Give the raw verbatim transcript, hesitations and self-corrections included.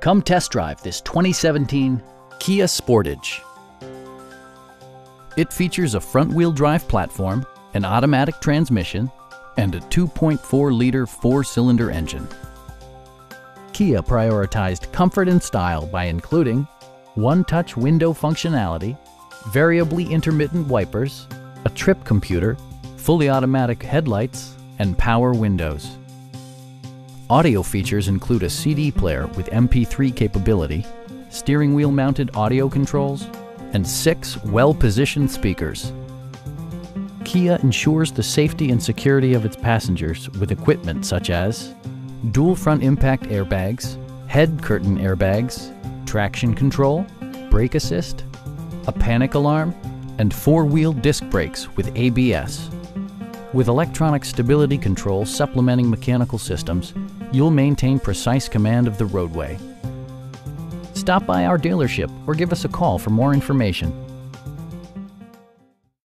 Come test drive this twenty seventeen Kia Sportage. It features a front-wheel drive platform, an automatic transmission, and a two point four liter four-cylinder engine. Kia prioritized comfort and style by including one-touch window functionality, variably intermittent wipers, a trip computer, fully automatic headlights, and power windows. Audio features include a C D player with M P three capability, steering wheel mounted audio controls, and six well-positioned speakers. Kia ensures the safety and security of its passengers with equipment such as dual front impact airbags, head curtain airbags, traction control, brake assist, a panic alarm, and four-wheel disc brakes with A B S. With electronic stability control supplementing mechanical systems, you'll maintain precise command of the roadway. Stop by our dealership or give us a call for more information.